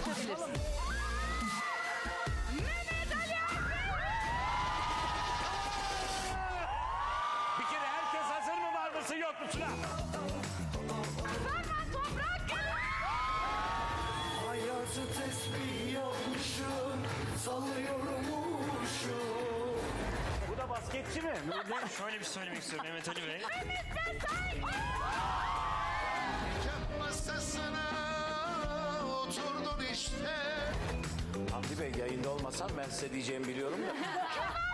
açabilirsin. Mehmet Ali Erbil! Bir kere herkes hazır mı, var mısın, yok musun? Sonra toprak geliyor! Hayatı tesbih yapmışım, sallıyormuşum. Bu da basketçi mi? Şöyle bir söylemek istiyorum Mehmet Ali Bey. Mehmet sen say! Hamdi Bey, yayında olmasan ben size diyeceğimi biliyorum da.